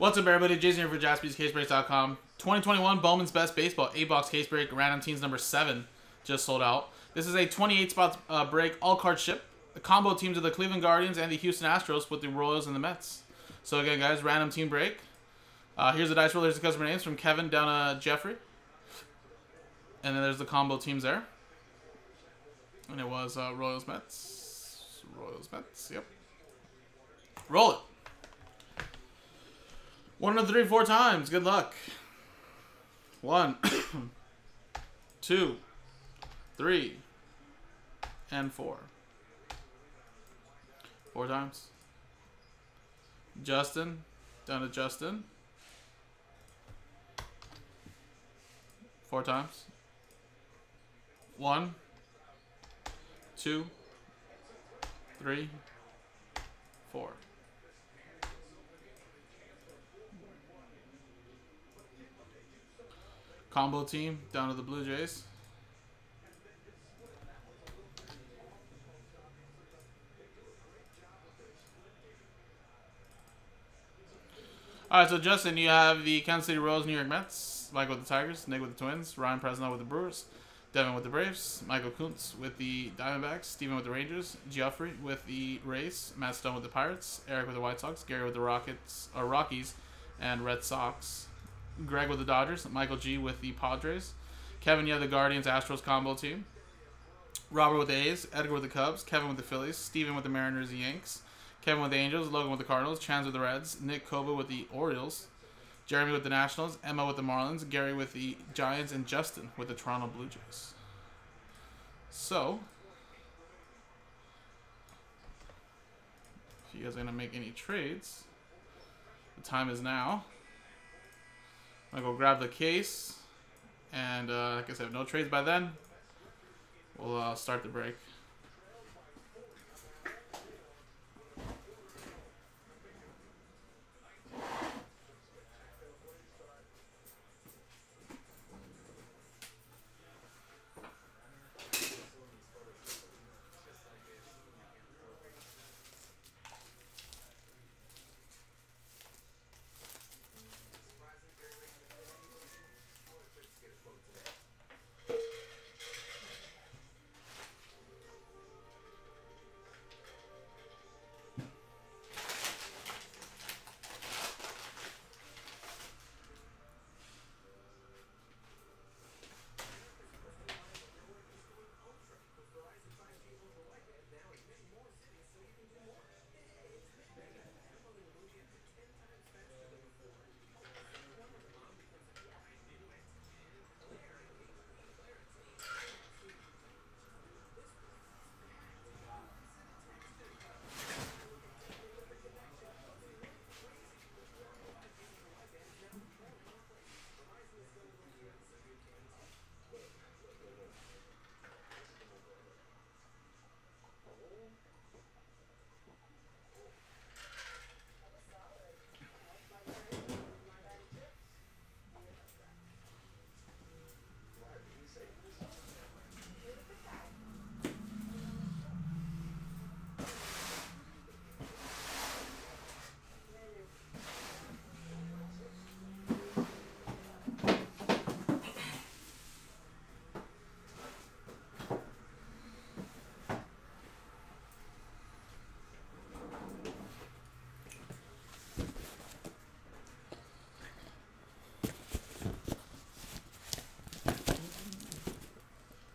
What's up, everybody? Jason here for JaspysCaseBreaks.com. 2021 Bowman's Best Baseball 8-box case break, random teams number 7, just sold out. This is a 28-spot break, all card ship. The combo teams are the Cleveland Guardians and the Houston Astros with the Royals and the Mets. So again, guys, random team break. Here's the dice roll. There's the customer names from Kevin down to Jeffrey. And then there's the combo teams there. And it was Royals, Mets. Royals, Mets, yep. Roll it. 1, 2, 3, 4 times. Good luck. 1, 2, 3, and 4. 4 times. Justin. Down to Justin. 4 times. 1, 2, 3, 4. 4 combo team down to the Blue Jays. 4. All right, so Justin, you have the Kansas City Royals, New York Mets, Michael with the Tigers, Nick with the Twins, Ryan Presnell with the Brewers, Devin with the Braves, Michael Kuntz with the Diamondbacks, Steven with the Rangers, Geoffrey with the Rays, Matt Stone with the Pirates, Eric with the White Sox, Gary with the Rockies, and Red Sox. Greg with the Dodgers, Michael G with the Padres, Kevin, you have the Guardians Astros combo team, Robert with the A's, Edgar with the Cubs, Kevin with the Phillies, Steven with the Mariners and Yanks, Kevin with the Angels, Logan with the Cardinals, Chance with the Reds, Nick Koba with the Orioles, Jeremy with the Nationals, Emma with the Marlins, Gary with the Giants, and Justin with the Toronto Blue Jays. So, if you guys are going to make any trades, the time is now. I'm gonna go grab the case, and like I said, if no trades by then, we'll start the break.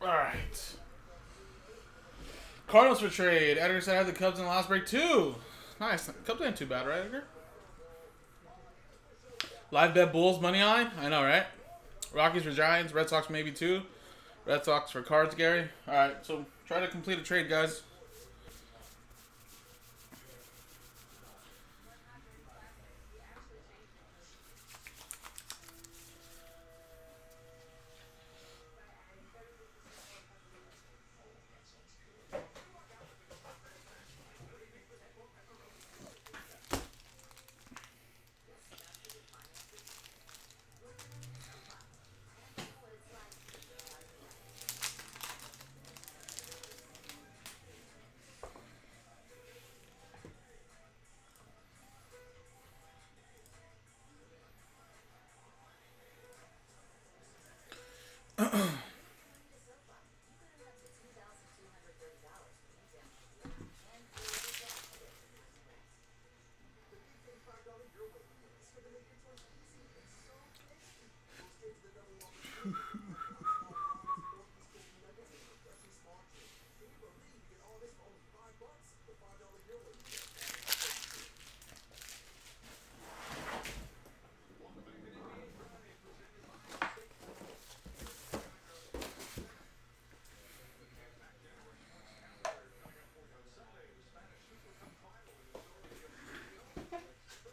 Alright. Cardinals for trade. Edgar said I had the Cubs in the last break too. Nice. Cubs ain't too bad, right, Edgar? Live bet Bulls money line. I know, right? Rockies for Giants. Red Sox maybe too. Red Sox for Cards, Gary. Alright, so try to complete a trade, guys.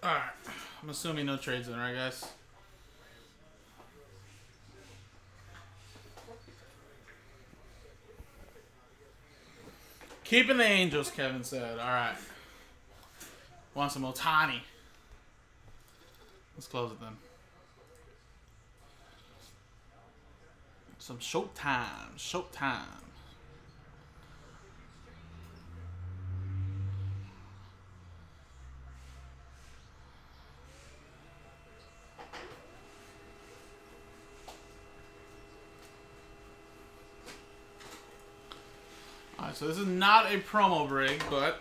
Alright. I'm assuming no trades in, right, guys? Keeping the Angels, Kevin said. Alright. Want some Ohtani. Let's close it then. Some Showtime. Showtime. Alright, so this is not a promo break, but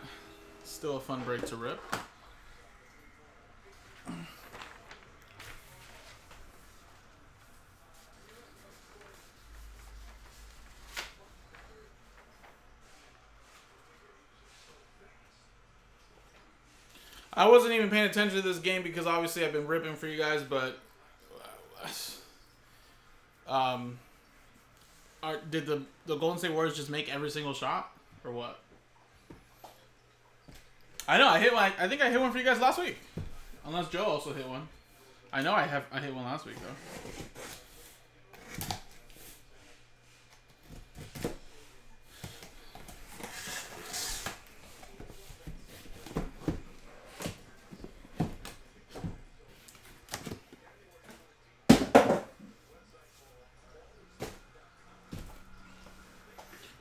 still a fun break to rip. I wasn't even paying attention to this game because obviously I've been ripping for you guys, but did the Golden State Warriors just make every single shot or what? I know I hit one. I think I hit one for you guys last week, unless Joe also hit one. I know I hit one last week though.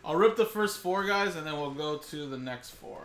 I'll rip the first four guys and then we'll go to the next four.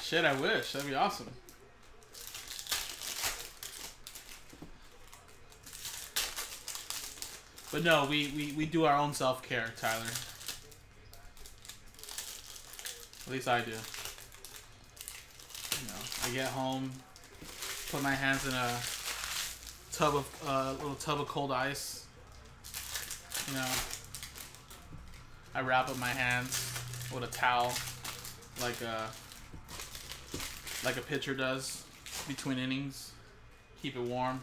Shit, I wish. That'd be awesome. But no, we do our own self-care, Tyler. At least I do. You know, I get home, put my hands in a tub of little tub of cold ice. You know, I wrap up my hands with a towel. Like a pitcher does. between innings. Keep it warm.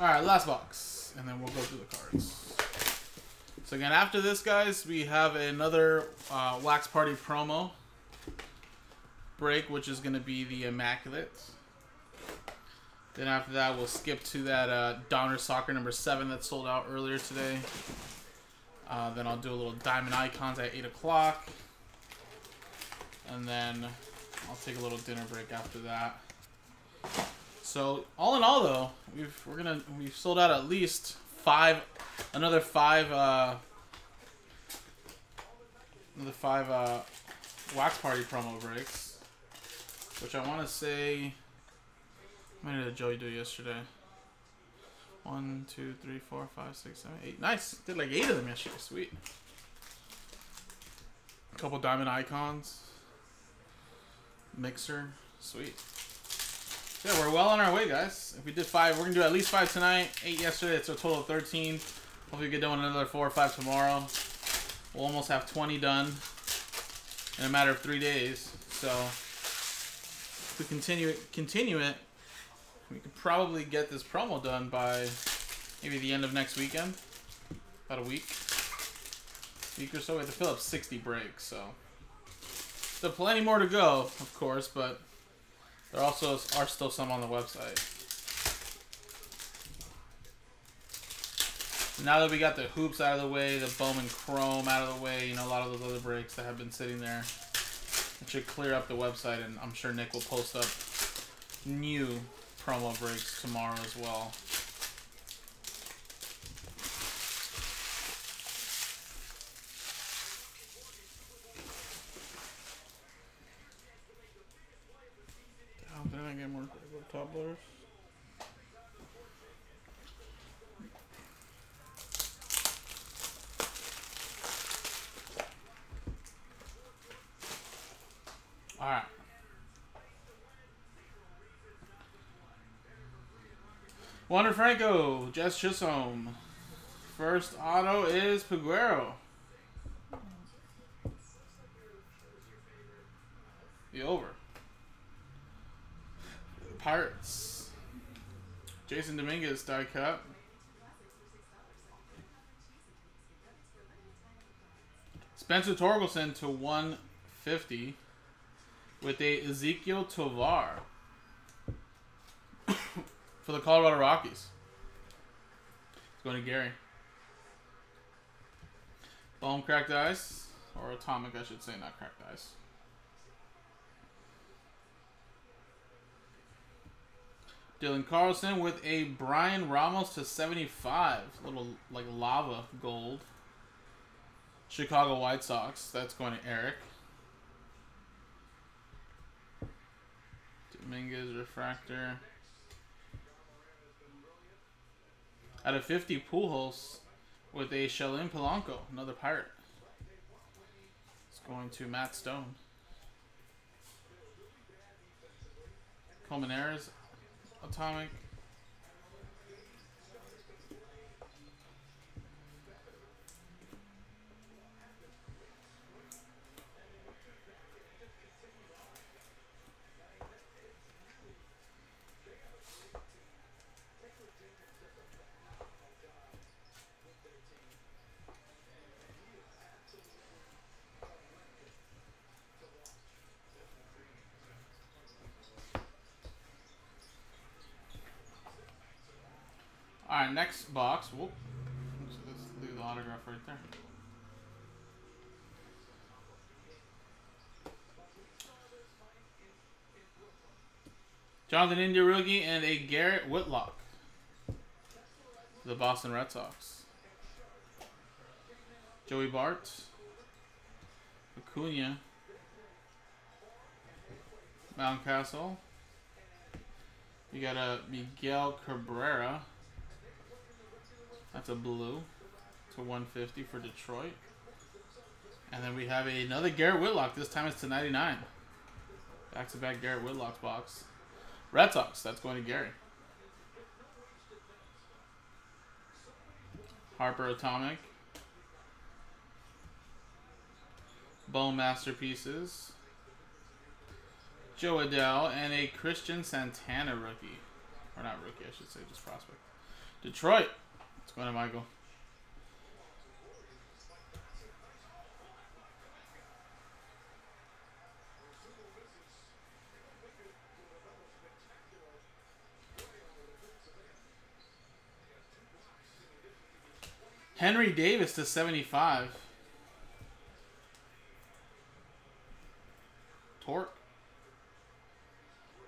All right, last box, and then we'll go through the cards. So again, after this, guys, we have another Wax Party promo break, which is going to be the Immaculate. Then after that, we'll skip to that Donner Soccer #7 that sold out earlier today. Then I'll do a little Diamond Icons at 8 o'clock. And then I'll take a little dinner break after that. So all in all, though, we've sold out at least another five Wax Party promo breaks, which I want to say, how many did Joey do yesterday? 1, 2, 3, 4, 5, 6, 7, 8. Nice, did like 8 of them yesterday. Sweet. A couple Diamond Icons, mixer, sweet. Yeah, we're well on our way, guys. If we did 5, we're going to do at least 5 tonight. 8 yesterday, it's a total of 13. Hopefully we get done with another 4 or 5 tomorrow. We'll almost have 20 done in a matter of 3 days. So, if we continue it, we could probably get this promo done by maybe the end of next weekend. About a week or so. We have to fill up 60 breaks, so. Still plenty more to go, of course, but there also are still some on the website. Now that we got the hoops out of the way, the Bowman Chrome out of the way, you know, a lot of those other breaks that have been sitting there, it should clear up the website, and I'm sure Nick will post up new promo breaks tomorrow as well. Topplers. All right. Wander Franco, Jess Chisholm. First auto is Peguero. The over. Pirates. Jason Dominguez die cut. Spencer Torkelson to 150. with a Ezekiel Tovar for the Colorado Rockies. It's going to Gary. Bone cracked ice, or atomic, I should say, not cracked ice. Dylan Carlson with a Brian Ramos /75, little like lava gold. Chicago White Sox. That's going to Eric. Dominguez refractor. Out of 50, Pujols with a Sheldon Polanco, another Pirate. It's going to Matt Stone. Colmenares atomic. All right, next box. Whoop. Let's do the autograph right there. Jonathan India Rookie and a Garrett Whitlock for the Boston Red Sox. Joey Bart, Acuna, Mountcastle. You got a Miguel Cabrera. That's a blue /150 for Detroit. And then we have another Garrett Whitlock. This time it's /299. Back-to-back Garrett Whitlock box. Red Sox. That's going to Gary. Harper Atomic. Bone Masterpieces. Joe Adell and a Christian Santana rookie. Or not rookie, I should say, just prospect. Detroit. It's going to Michael. Henry Davis /75. Torque.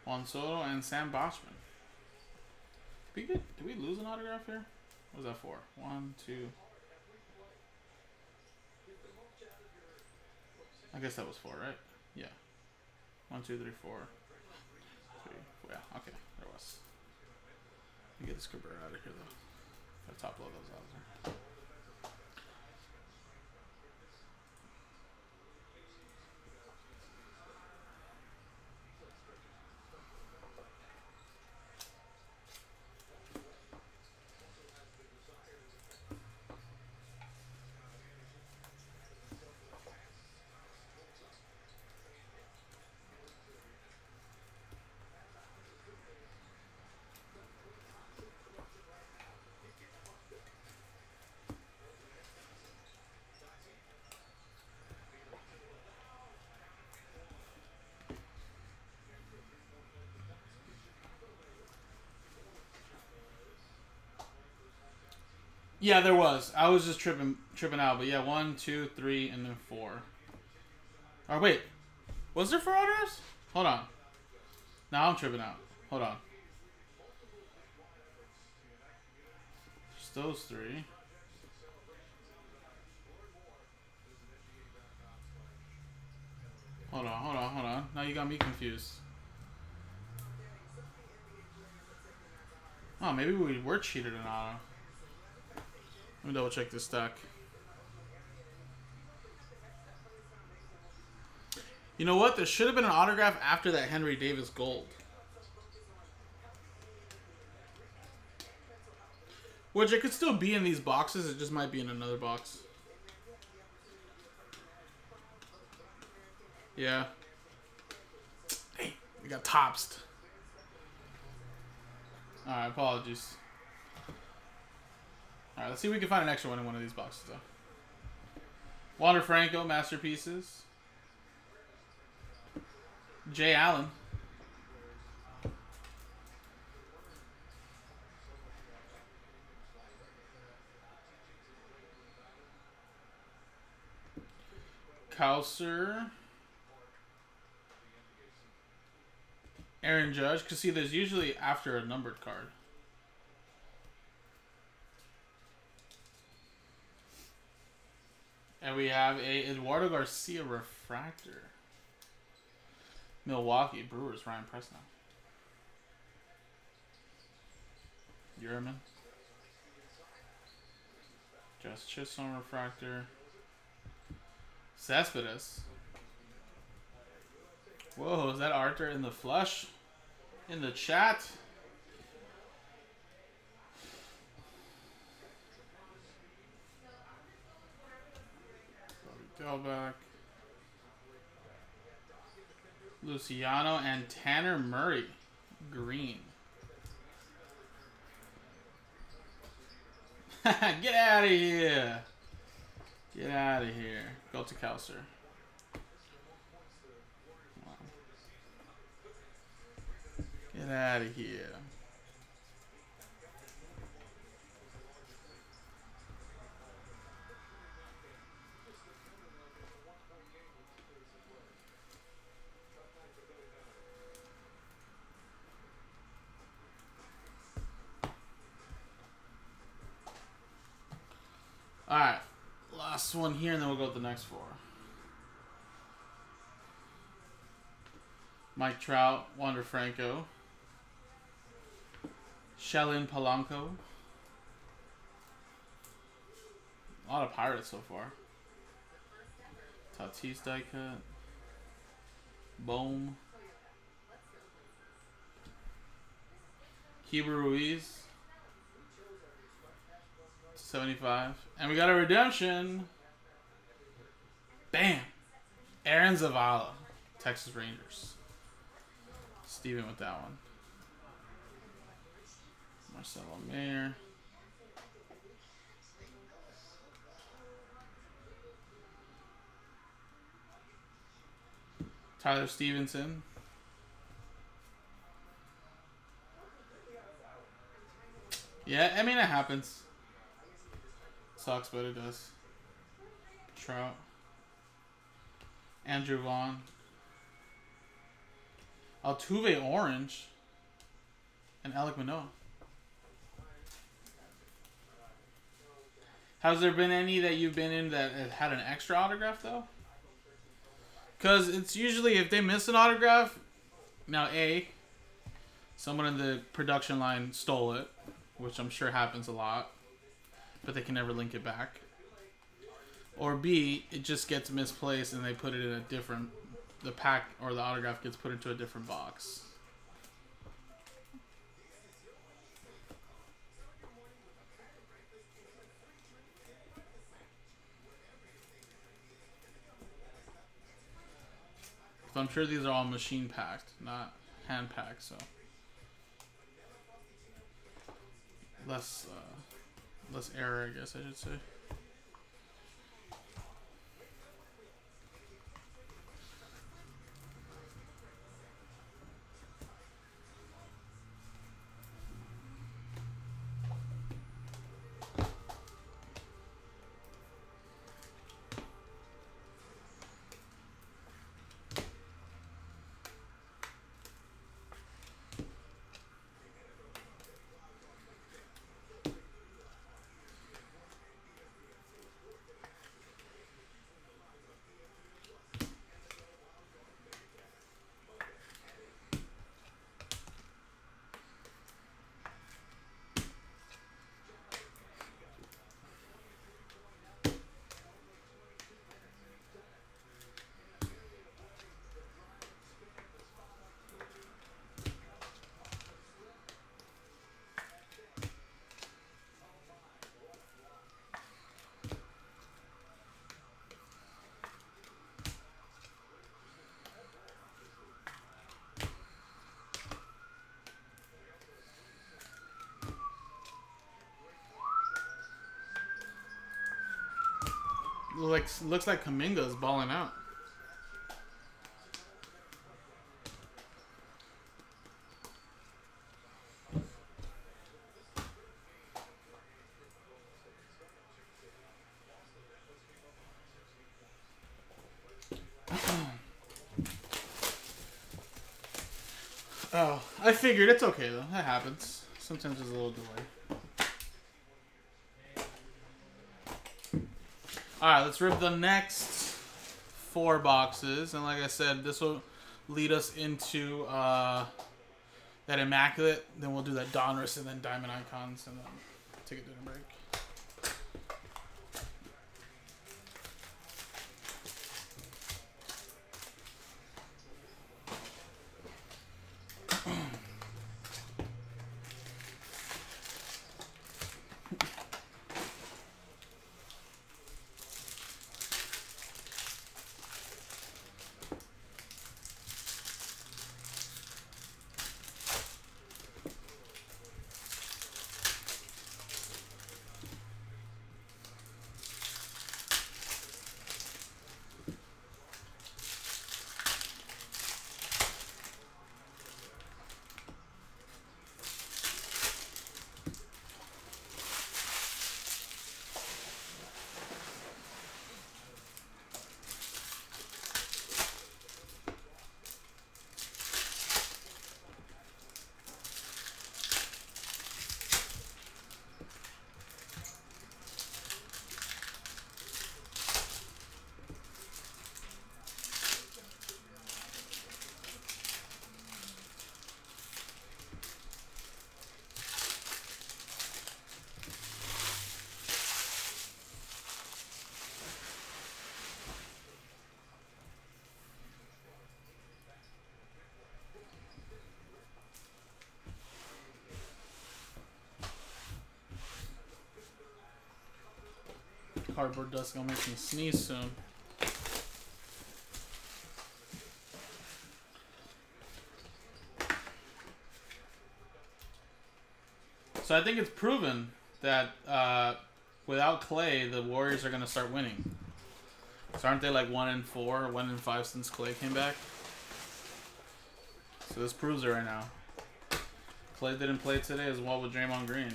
Juan Soto and Sam Boschman. Did we lose an autograph here? What was that for? 1, 2. I guess that was 4, right? Yeah. 1, 2, 3, 4. 3, 4. Yeah, okay. There it was. Let me get this Cabrera out of here, though. Gotta top load those out there. Yeah, there was. I was just tripping out, but yeah, 1, 2, 3, and then 4. Oh wait, was there 4 autographs? Hold on. Now I'm tripping out. Hold on. Just those 3. Hold on. Now you got me confused. Oh, maybe we were cheated in auto. Let me double check this stack. You know what? There should have been an autograph after that Henry Davis gold. Which it could still be in these boxes. It just might be in another box. Yeah. Hey, we got topsed. Alright, apologies. All right, let's see if we can find an extra one in one of these boxes, though. Wander Franco, Masterpieces. Jay Allen. Kauser. Aaron Judge. Because, see, there's usually after a numbered card. And we have a Eduardo Garcia refractor. Milwaukee Brewers, Ryan Presnell. Yurman. Just Chisholm refractor. Cespedes. Whoa, is that Arthur in the flush? In the chat? Delback. Luciano and Tanner Murray. Green. Get out of here. Get out of here. Go to Kelser. Wow. Get out of here. Alright, last one here, and then we'll go with the next four. Mike Trout, Wander Franco, Sheldon Polanco. A lot of Pirates so far. Tatis die cut. Bohm. Heber Ruiz. 75. And we got a redemption. Bam. Aaron Zavala. Texas Rangers. Steven with that one. Marcelo Mayer. Tyler Stevenson. Yeah, I mean, it happens. Sucks, but it does. Trout. Andrew Vaughn. Altuve orange. And Alek Manoah. Has there been any that you've been in that had an extra autograph, though? Because it's usually if they miss an autograph, now A, someone in the production line stole it, which I'm sure happens a lot. But they can never link it back. Or B, it just gets misplaced and they put it in a different... The pack or the autograph gets put into a different box. So I'm sure these are all machine-packed, not hand-packed, so... Less error, I guess I should say. Looks like Kuminga is balling out. Oh, I figured. It's okay, though. That happens. Sometimes there's a little delay. Alright, let's rip the next four boxes. And like I said, this will lead us into that Immaculate. Then we'll do that Donruss and then Diamond Icons. And then take a dinner break. Cardboard dust gonna make me sneeze soon. So I think it's proven that without Clay, the Warriors are gonna start winning. So aren't they like 1-4, or 1-5 since Clay came back? So this proves it right now. Clay didn't play today as well with Draymond Green.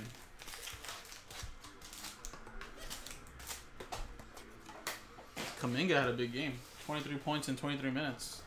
Kaminga had a big game. 23 points in 23 minutes.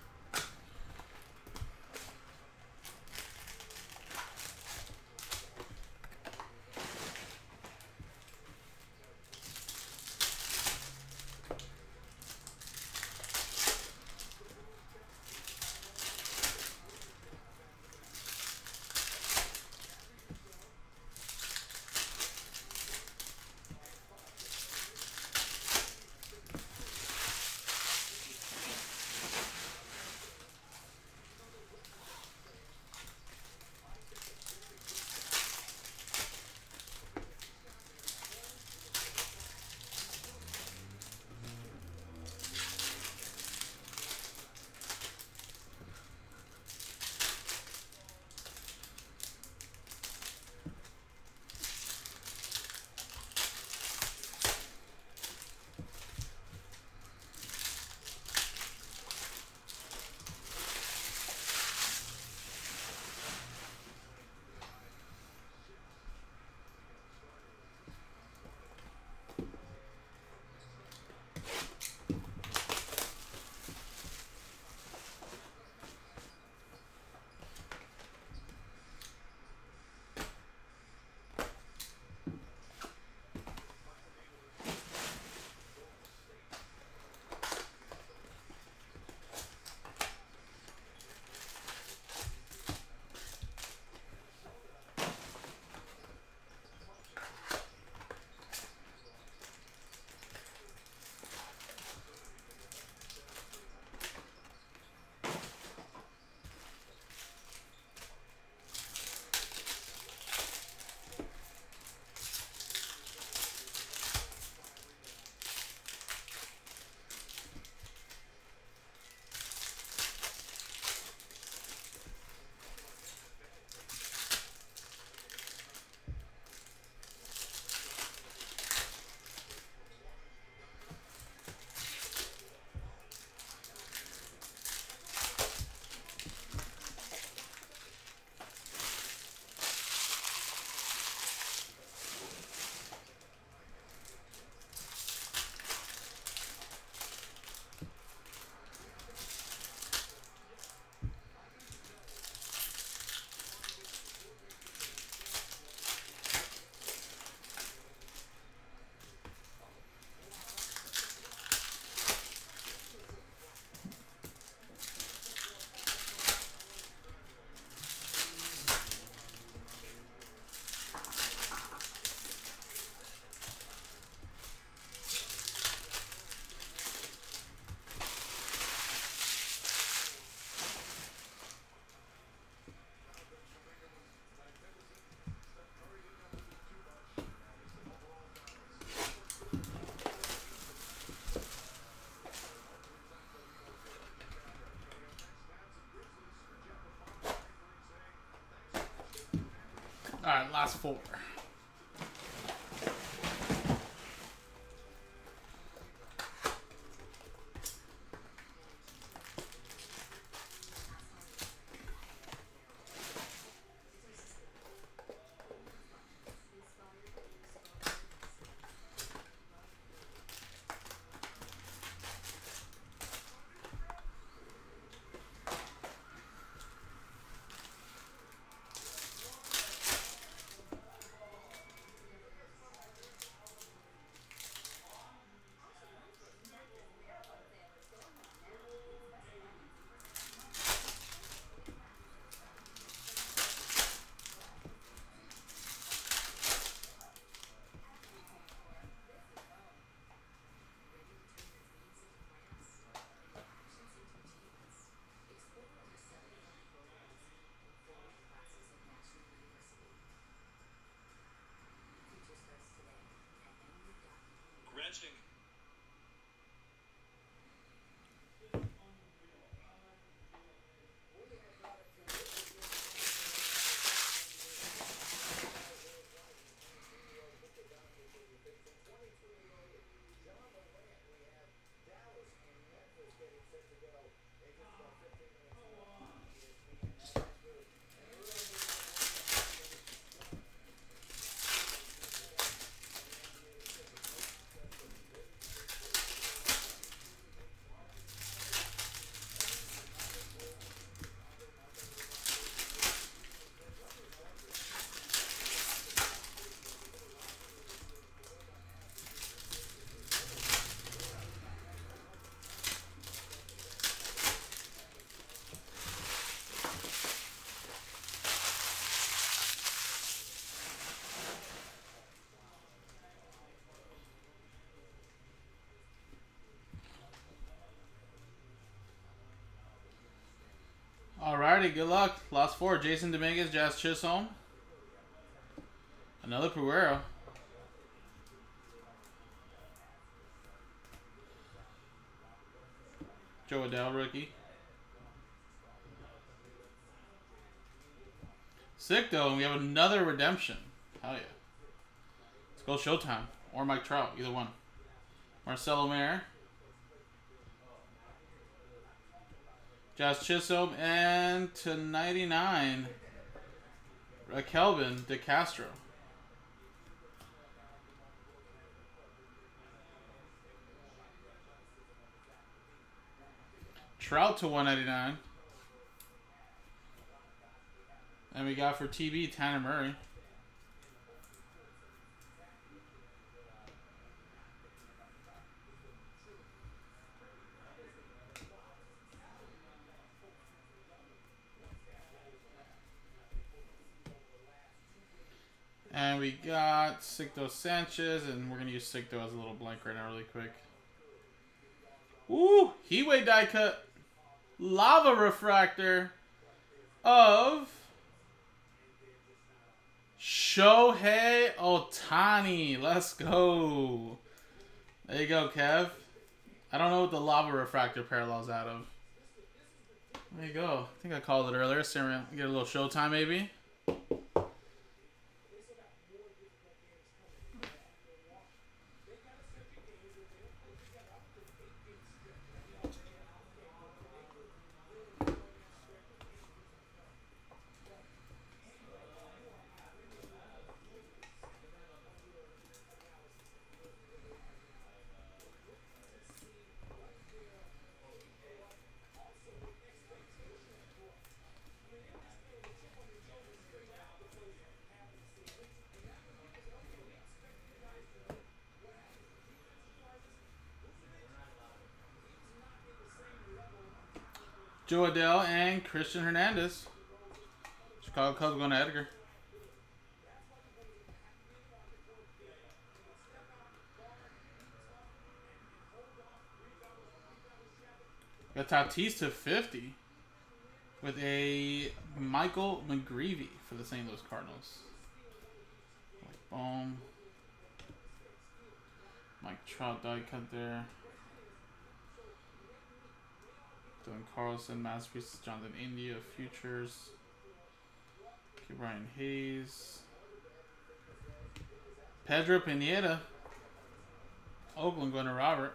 All right, last four. Alrighty, good luck. Last four. Jason Dominguez, Jazz Chisholm. Another Pereira. Joe Adele, rookie. Sick, though. We have another redemption. Hell yeah. Let's go Showtime. Or Mike Trout. Either one. Marcelo Mayer. Josh Chisholm, and to 99, Kelvin DeCastro. Trout to 199. And we got for TB, Tanner Murray. And we got Sicto Sanchez, and we're going to use Sicto as a little blank right now really quick. Ooh, Hiway die cut. Lava Refractor of Shohei Ohtani. Let's go. There you go, Kev. I don't know what the Lava Refractor parallels out of. There you go. I think I called it earlier. So we're going to get a little Showtime maybe. Joe Adele and Christian Hernandez. Chicago Cubs going to Edgar. Got Tatis to 50 with a Michael McGreevy for the St. Louis Cardinals. Like, boom. Mike Trout die cut there. Dylan Carlson, Masterpieces, Jonathan India, Futures, Brian Hayes. Pedro Pineda. Oakland going to Robert.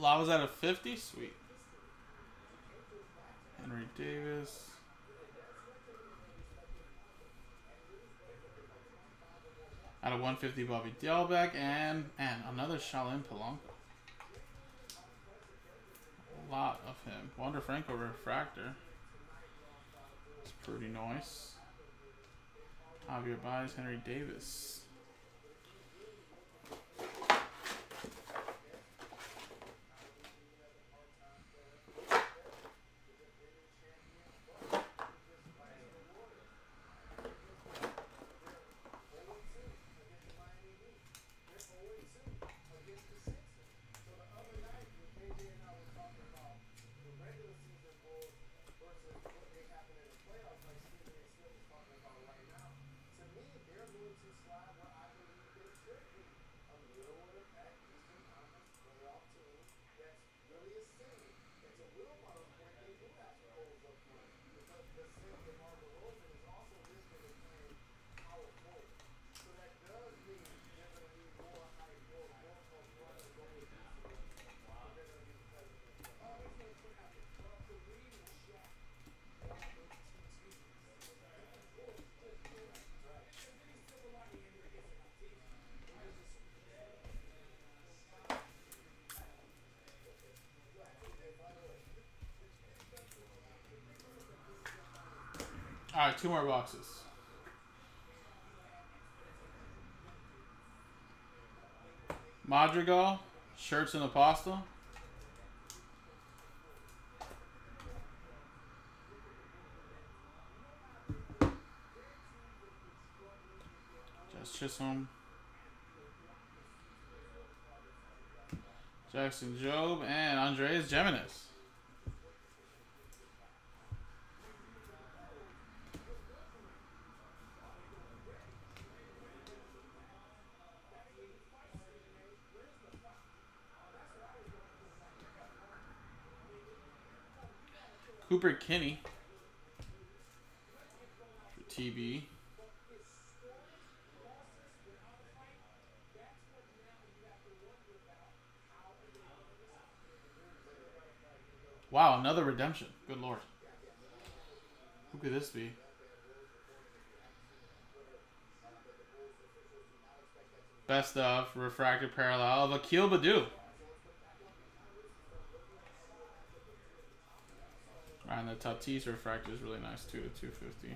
Lava's out of 50. Sweet. Henry Davis. Out of 150, Bobby Dalbec. And another Shalin Polanco. A lot of him. Wander Franco Refractor. It's pretty nice. Javier Baez, Henry Davis. All right, two more boxes. Madrigal, Shirts and Apostle. Jess Chisholm. Jackson Jobe and Andres Gimenez. Cooper Kinney for TB. Wow, another redemption. Good Lord. Who could this be? Best of refracted parallel of Akil Baddoo. And the Tatis refractor is really nice too, to 250.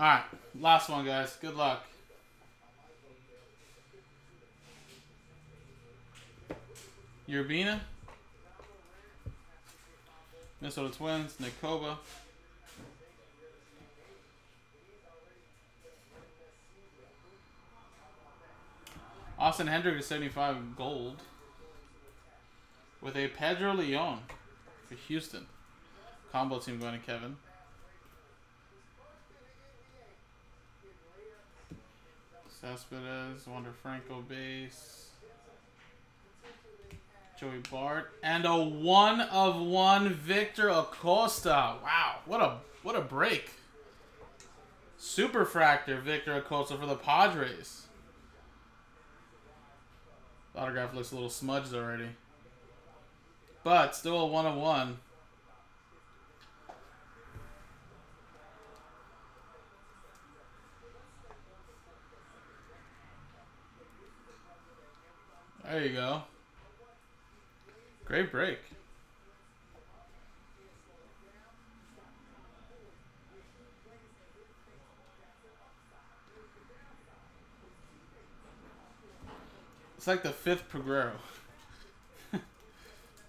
All right, last one, guys. Good luck. Urbina, Minnesota Twins, Nick Coba. Austin Hendrick is 75 gold with a Pedro Leon for Houston. Combo team going to Kevin. Cespedes, Wander Franco base, Joey Bart, and a 1/1 Victor Acosta. Wow, what a break! Superfractor Victor Acosta for the Padres. The autograph looks a little smudged already, but still a 1/1. There you go. Great break. It's like the 5th Peguero.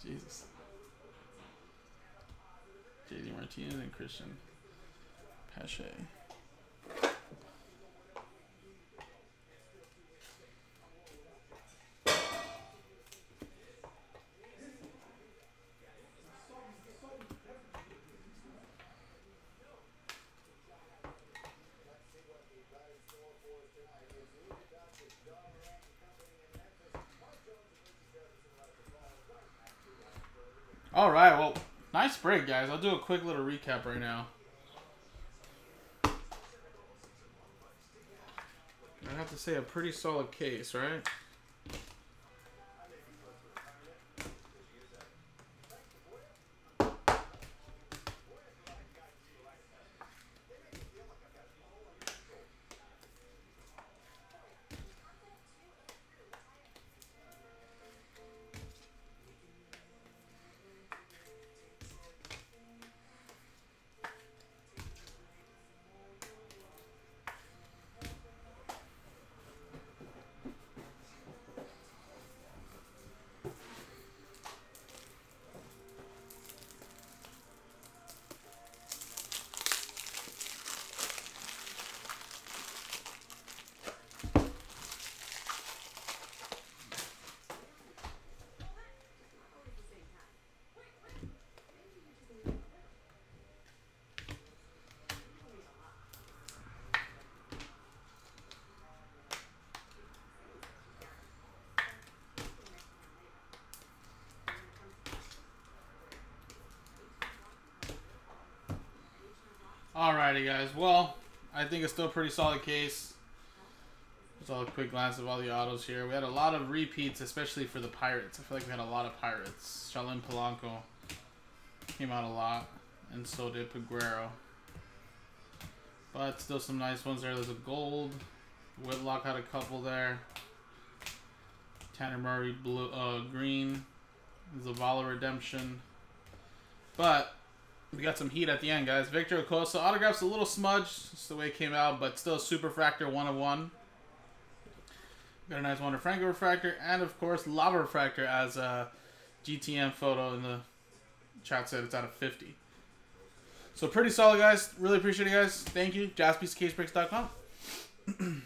Jesus. JD Martinez and Christian Pache. All right, well, nice break, guys. I'll do a quick little recap right now. I have to say, a pretty solid case, right? Alrighty, guys. Well, I think it's still a pretty solid case. Just a quick glance of all the autos here. We had a lot of repeats, especially for the Pirates. I feel like we had a lot of Pirates. Shalin Polanco came out a lot, and so did Peguero. But still some nice ones there. There's a gold. Whitlock had a couple there. Tanner Murray blue, green. Zavala redemption. But we got some heat at the end, guys. Victor Acosta. Autograph's a little smudged. That's the way it came out, but still Super Refractor 1 of 1. Got a nice one to Franco Refractor, and of course Lava Refractor, as a GTM photo in the chat said it's out of 50. So pretty solid, guys. Really appreciate it, guys. Thank you. JaspysCaseBreaks.com.